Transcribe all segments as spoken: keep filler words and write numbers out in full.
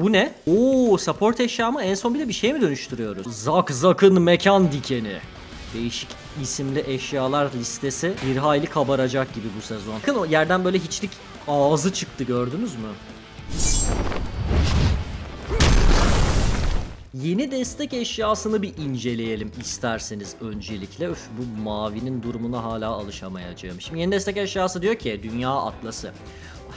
Bu ne? Oo, support eşyamı en son bile bir şeye mi dönüştürüyoruz? Zakzak'ın mekan dikeni. Değişik isimli eşyalar listesi bir hayli kabaracak gibi bu sezon. Bakın o yerden böyle hiçlik ağzı çıktı, gördünüz mü? Yeni destek eşyasını bir inceleyelim isterseniz öncelikle. Öf, bu mavinin durumuna hala alışamayacağım. Şimdi yeni destek eşyası diyor ki Dünya Atlası.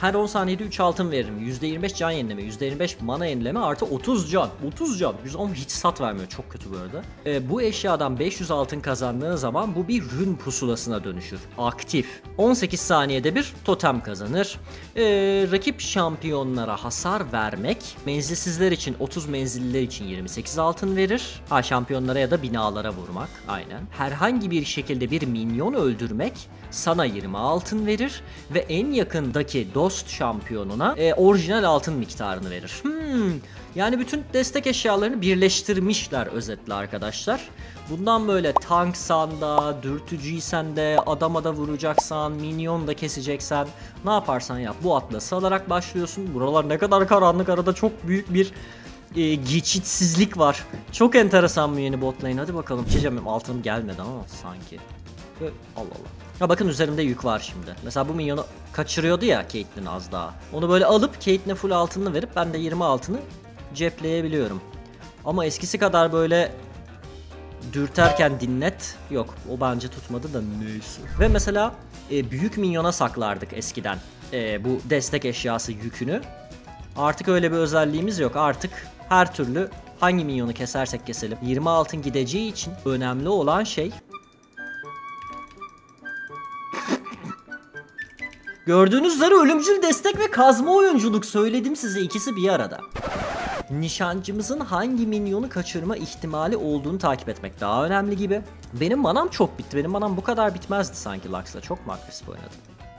Her on saniyede üç altın veririm. yüzde yirmi beş can yenileme, yüzde yirmi beş mana yenileme artı otuz can. otuz can. yüz on hiç sat vermiyor. Çok kötü bu arada. E, bu eşyadan beş yüz altın kazandığın zaman bu bir rün pusulasına dönüşür. Aktif. on sekiz saniyede bir totem kazanır. E, rakip şampiyonlara hasar vermek. Menzilsizler için otuz, menzilliler için yirmi sekiz altın verir. Ha, şampiyonlara ya da binalara vurmak. Aynen. Herhangi bir şekilde bir minyon öldürmek sana yirmi altın verir. Ve en yakındaki dost şampiyonuna e, orijinal altın miktarını verir. Hmm, yani bütün destek eşyalarını birleştirmişler özetle arkadaşlar. Bundan böyle tanksan da, dürtücüysen de, adama da vuracaksan, minyon da keseceksen, ne yaparsan yap bu atlası alarak başlıyorsun. Buralar ne kadar karanlık, arada çok büyük bir e, geçitsizlik var. Çok enteresan bir yeni bot lane. Hadi bakalım. Çiçeğim altın gelmedi ama sanki. Allah Allah. Ya bakın üzerimde yük var şimdi. Mesela bu minyonu kaçırıyordu ya Caitlyn az daha. Onu böyle alıp Caitlyn'e full altını verip ben de yirmi altını cepleyebiliyorum. Ama eskisi kadar böyle dürterken dinlet yok. O bence tutmadı da neyse. Ve mesela e, büyük minyona saklardık eskiden e, bu destek eşyası yükünü. Artık öyle bir özelliğimiz yok. Artık her türlü hangi minyonu kesersek keselim yirmi altın gideceği için önemli olan şey... Gördüğünüz üzere ölümcül destek ve kazma oyunculuk, söyledim size, ikisi bir arada. Nişancımızın hangi minyonu kaçırma ihtimali olduğunu takip etmek daha önemli gibi. Benim manam çok bitti. Benim manam bu kadar bitmezdi sanki Lux'la. Çok mu agresif oynadım?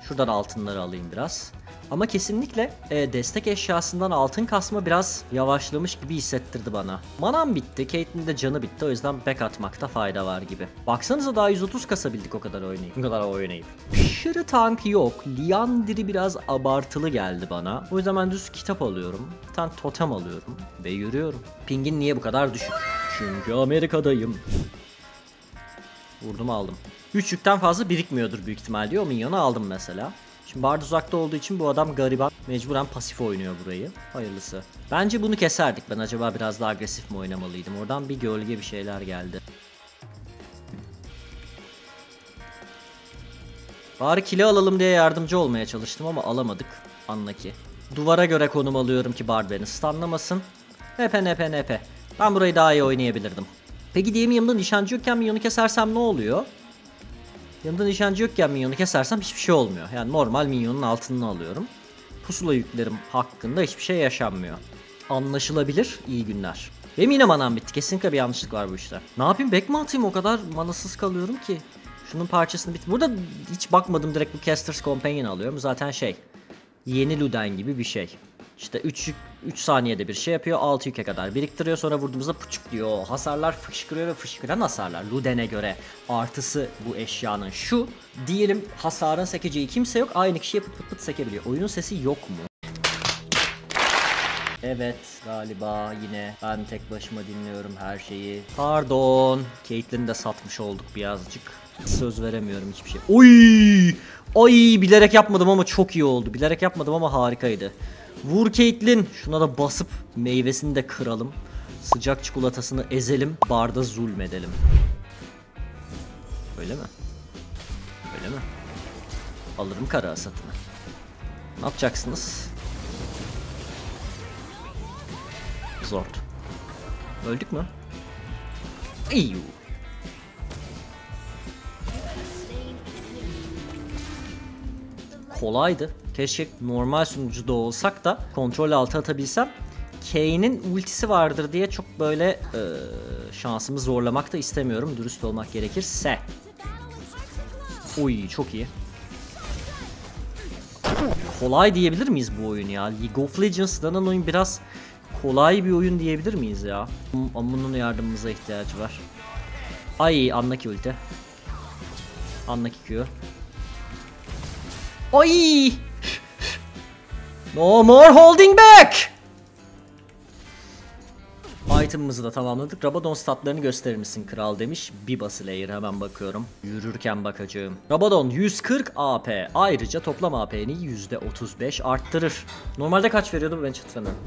Şuradan altınları alayım biraz. Ama kesinlikle e, destek eşyasından altın kasma biraz yavaşlamış gibi hissettirdi bana. Manam bitti. Caitlyn'in de canı bitti. O yüzden back atmakta fayda var gibi. Baksanıza daha yüz otuz kasabildik o kadar oynayıp. O kadar oynayıp. Aşırı tank yok. Liandri biraz abartılı geldi bana. O yüzden ben düz kitap alıyorum. Bir tane totem alıyorum. Ve yürüyorum. Pingin niye bu kadar düşük? Çünkü Amerika'dayım. Vurdum, aldım. üç yükten fazla birikmiyordur büyük ihtimal diyor. O minyonu aldım mesela. Şimdi Bard uzakta olduğu için bu adam gariban. Mecburen pasif oynuyor burayı. Hayırlısı. Bence bunu keserdik. Ben acaba biraz daha agresif mi oynamalıydım? Oradan bir gölge bir şeyler geldi. Bari kili alalım diye yardımcı olmaya çalıştım ama alamadık. Anla ki. Duvara göre konum alıyorum ki Bard beni stunlamasın. Nepe nepe nepe. Ben burayı daha iyi oynayabilirdim. Peki diye yanımda nişancı yokken minyonu kesersem ne oluyor? Yanımda nişancı yokken minyonu kesersem hiçbir şey olmuyor. Yani normal minyonun altınını alıyorum. Pusula yüklerim hakkında hiçbir şey yaşanmıyor. Anlaşılabilir. İyi günler. Benim yine manam bitti. Kesinlikle bir yanlışlık var bu işte. Ne yapayım? Back mi atayım? O kadar manasız kalıyorum ki. Şunun parçasını bit. Burada hiç bakmadım. Direkt bu Caster's Companion alıyorum. Zaten şey. Yeni Luden gibi bir şey. İşte üç saniyede bir şey yapıyor. altı yüke kadar biriktiriyor. Sonra vurduğumuzda pıçık diyor. Hasarlar fışkırıyor ve fışkıran hasarlar. Luden'e göre artısı bu eşyanın şu. Diyelim hasarın sekeceği kimse yok. Aynı kişiye pıt pıt pıt sekebiliyor. Oyunun sesi yok mu? Evet galiba yine ben tek başıma dinliyorum her şeyi. Pardon. Caitlyn'i de satmış olduk birazcık. Söz veremiyorum hiçbir şey. Oy! Ay bilerek yapmadım ama çok iyi oldu. Bilerek yapmadım ama harikaydı. Vur Caitlyn. Şuna da basıp meyvesini de kıralım. Sıcak çikolatasını ezelim. Barda zulmedelim. Öyle mi? Öyle mi? Alırım kara hasatını. Ne yapacaksınız? Zor. Öldük mü? İyi. Kolaydı. Keşke normal sunucuda olsak da kontrol altı atabilsem. Kane'in ultisi vardır diye çok böyle e, şansımı zorlamak da istemiyorum, dürüst olmak gerekirse. Oy çok iyi. Kolay diyebilir miyiz bu oyunu ya? League of Legends denen oyun biraz kolay bir oyun diyebilir miyiz ya? Bunun yardımımıza ihtiyacı var. Ay anlaki ulti. Anlaki Q. Ay! No more holding back! item'ımızı da tamamladık. Rabadon statlarını gösterir misin kral demiş. Bir basılayer hemen bakıyorum. Yürürken bakacağım. Rabadon yüz kırk A P. Ayrıca toplam A P'ni yüzde otuz beş arttırır. Normalde kaç veriyordu, ben hiç hatırlamıyorum.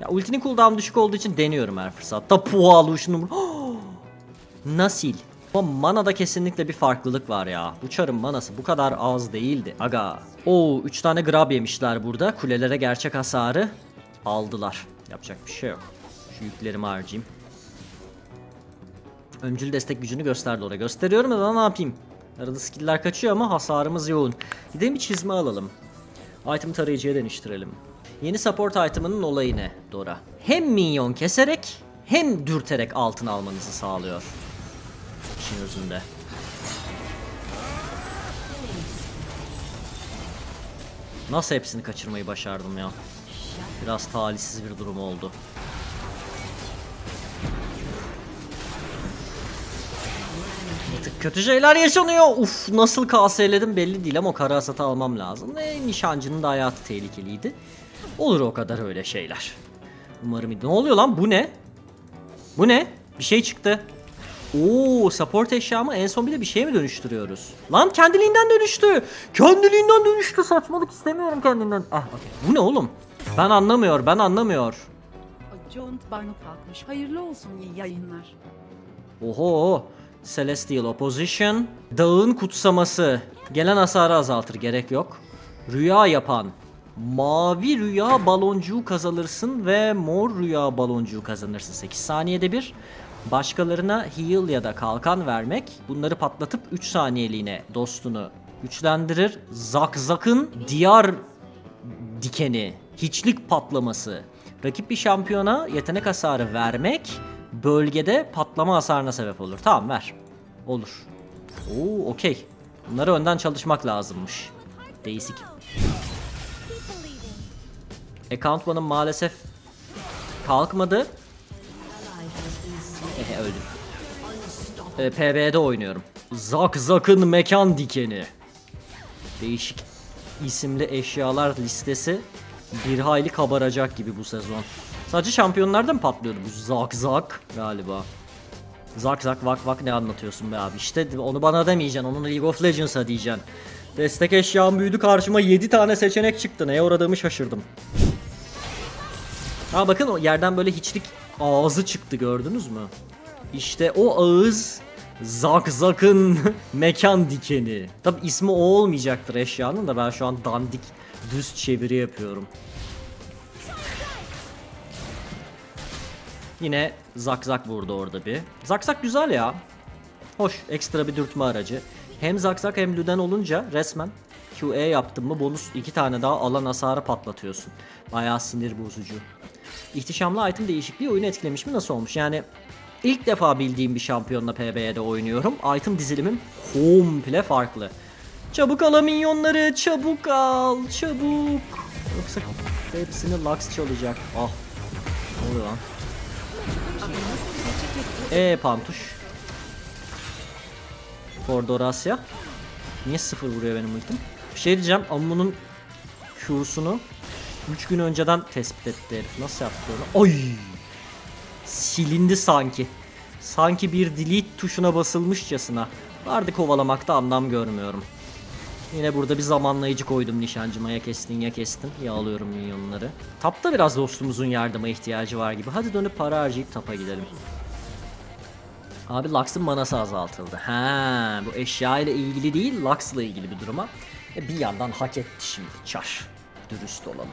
Ya ultinin cooldown düşük olduğu için deniyorum her fırsatta. Pualı şunu. Nasil. Ama manada kesinlikle bir farklılık var ya. Bu çarın manası bu kadar az değildi. Aga. Oo, üç tane grab yemişler burada. Kulelere gerçek hasarı aldılar. Yapacak bir şey yok. Şu yüklerimi harcayayım. Öncül destek gücünü gösterdi oraya. Gösteriyorum ama ne yapayım? Arada skill'ler kaçıyor ama hasarımız yoğun. Gidelim bir çizme alalım. Item tarayıcıya dönüştürelim. Yeni support item'ının olayı ne Dora? Hem minyon keserek hem dürterek altın almanızı sağlıyor. İşin özünde. Nasıl hepsini kaçırmayı başardım ya. Biraz talihsiz bir durum oldu. Kötü şeyler yaşanıyor. Uf, nasıl K S'ledim belli değil ama o kara hasatı almam lazım. E, nişancının da hayatı tehlikeliydi. Olur o kadar öyle şeyler. Umarım. Ne oluyor lan, bu ne? Bu ne? Bir şey çıktı. Oo, support eşyamı en son bir de bir şeye mi dönüştürüyoruz? Lan kendiliğinden dönüştü. Kendiliğinden dönüştü. Saçmalık istemiyorum kendinden. Ah, okay. Bu ne oğlum? Ben anlamıyor, ben anlamıyor. John Barnum kalkmış. Hayırlı olsun, iyi yayınlar. Oho. Celestial Opposition. Dağın kutsaması. Gelen hasarı azaltır, gerek yok. Rüya yapan. Mavi rüya baloncuğu kazanırsın ve mor rüya baloncuğu kazanırsın sekiz saniyede bir. Başkalarına heal ya da kalkan vermek. Bunları patlatıp üç saniyeliğine dostunu güçlendirir. Zakzak'ın diyar dikeni. Hiçlik patlaması. Rakip bir şampiyona yetenek hasarı vermek. Bölgede patlama hasarına sebep olur. Tamam, ver. Olur. Oo, okey. Bunları önden çalışmak lazımmış. Değişik. Account one'ım maalesef kalkmadı. Ehe, öldüm. E, P B'de oynuyorum. Zakzak'ın mekan dikeni. Değişik isimli eşyalar listesi bir hayli kabaracak gibi bu sezon. Sadece şampiyonlardan mı patlıyordu bu Zakzak galiba? Zakzak vak vak, ne anlatıyorsun be abi? İşte onu bana demeyeceksin, onun League of Legends'a diyeceksin. Destek eşyam büyüdü, karşıma yedi tane seçenek çıktı, neye uğradığımı şaşırdım. Ha bakın, o yerden böyle hiçlik ağzı çıktı, gördünüz mü? İşte o ağız Zakzak'ın mekan dikeni. Tabi ismi o olmayacaktır eşyanın da, ben şu an dandik düz çeviri yapıyorum. Yine Zakzak vurdu orada bir. Zakzak güzel ya. Hoş, ekstra bir dürtme aracı. Hem Zakzak hem Luden olunca resmen Q E yaptım mı bonus iki tane daha alan hasarı patlatıyorsun. Bayağı sinir bozucu. İhtişamlı item değişikliği oyunu etkilemiş mi, nasıl olmuş? Yani ilk defa bildiğim bir şampiyonla P B'de oynuyorum. Item dizilimim komple farklı. Çabuk ala minyonları, çabuk al, çabuk. Yoksa hepsini Lux çalacak. Ah, ne oluyor lan? Eee pantuş. Fordorasya. Niye sıfır vuruyor benim ultim? Bir şey diyeceğim, Ammun'un Q'sunu üç gün önceden tespit etti herif. Nasıl yaptı onu? Oy! Silindi sanki. Sanki bir delete tuşuna basılmışçasına. Vardı, kovalamakta anlam görmüyorum. Yine burada bir zamanlayıcı koydum nişancıma, ya kestin ya kestin. Yağlıyorum minyonları. Tapta biraz dostumuzun yardıma ihtiyacı var gibi. Hadi dönüp para harcayıp tapa gidelim. Abi Lux'ın manası azaltıldı. Ha, bu eşya ile ilgili değil, Lux'la ilgili bir duruma. E, bir yandan hak etti şimdi çar. Dürüst olalım.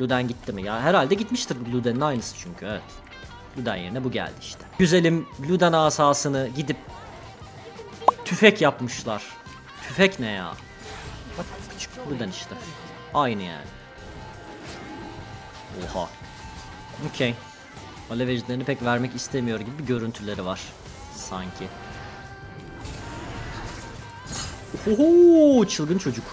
Luden gitti mi? Ya herhalde gitmiştir, Luden'in aynısı çünkü, evet. Luden yerine bu geldi işte. Güzelim Luden asasını gidip tüfek yapmışlar. Tüfek ne ya? Bak küçük Luden işte. Aynı yani. Oha. Okey. Alev ejderini pek vermek istemiyor gibi bir görüntüleri var sanki. Oho, çılgın çocuk.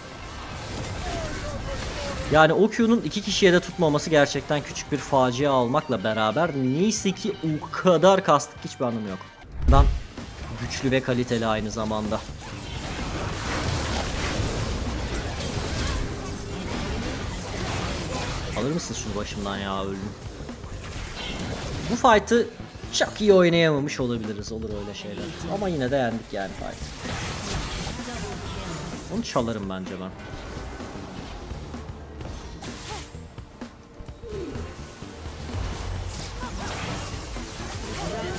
Yani o Q'nun iki kişiye de tutmaması gerçekten küçük bir facia olmakla beraber, neyse ki o kadar kastık, hiçbir anlamı yok. Ben güçlü ve kaliteli aynı zamanda. Alır mısın şunu başımdan ya, öldüm. Bu fight'ı çok iyi oynayamamış olabiliriz, olur öyle şeyler. Ama yine de yendik yani fight. Onu çalarım bence ben.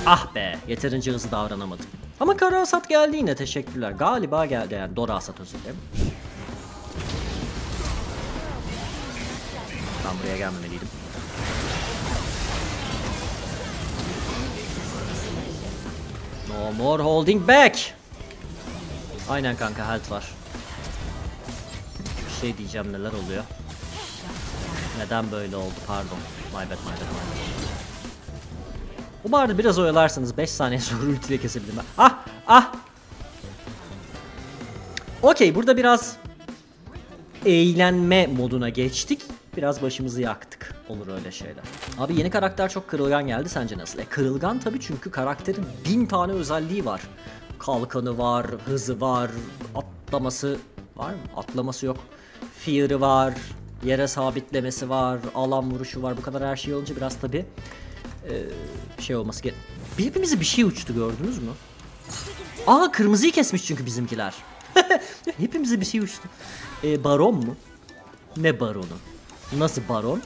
Ah be, yeterince hızlı davranamadım. Ama kara hasat geldi yine, teşekkürler. Galiba geldi yani, Dora hasat özür dilerim. Ben buraya gelmemeliydim. No more holding back. Aynen kanka, health var. Bir şey diyeceğim, neler oluyor? Neden böyle oldu, pardon. My bad, my bad, my bad. Bu barda biraz oyalarsanız beş saniye sonra ultiyle kesebilirim ben. Ah! Ah! Okey, burada biraz eğlenme moduna geçtik. Biraz başımızı yaktık. Olur öyle şeyler. Abi yeni karakter çok kırılgan geldi, sence nasıl? E, kırılgan tabii, çünkü karakterin bin tane özelliği var. Kalkanı var, hızı var, atlaması var mı? Atlaması yok. Fear'ı var, yere sabitlemesi var, alan vuruşu var. Bu kadar her şey olunca biraz tabii Ee, şey olması gerek. Hepimizi bir şey uçtu, gördünüz mü? Aa, kırmızıyı kesmiş çünkü bizimkiler. Hepimizi bir şey uçtu. Ee, baron mu? Ne baronu? Nasıl baron?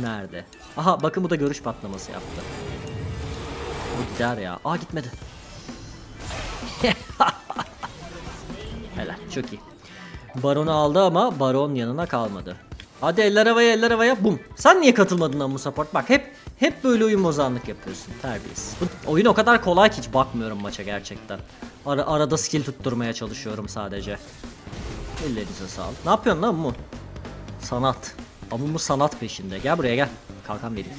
Nerede? Aha, bakın bu da görüş patlaması yaptı. Bu gider ya. Aa, gitmedi. Helal, çok iyi. Baronu aldı ama baron yanına kalmadı. Hadi eller havaya, eller havaya, bum. Sen niye katılmadın ammu support? Bak hep hep böyle oyun bozanlık yapıyorsun, terbiyesiz. Bu oyun o kadar kolay ki hiç bakmıyorum maça gerçekten. Ara, arada skill tutturmaya çalışıyorum sadece. Ellerinize sağlık. Ne yapıyorsun lan ammu? Sanat. Ammu sanat peşinde. Gel buraya gel. Kalkan vereyim.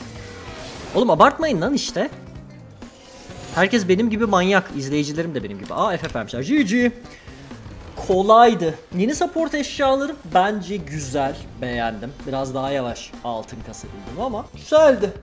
Oğlum abartmayın lan işte. Herkes benim gibi manyak. İzleyicilerim de benim gibi. Aa, F F vermişler. G G. Kolaydı. Yeni support eşyaları bence güzel, beğendim. Biraz daha yavaş altın kasabildim ama güzeldi.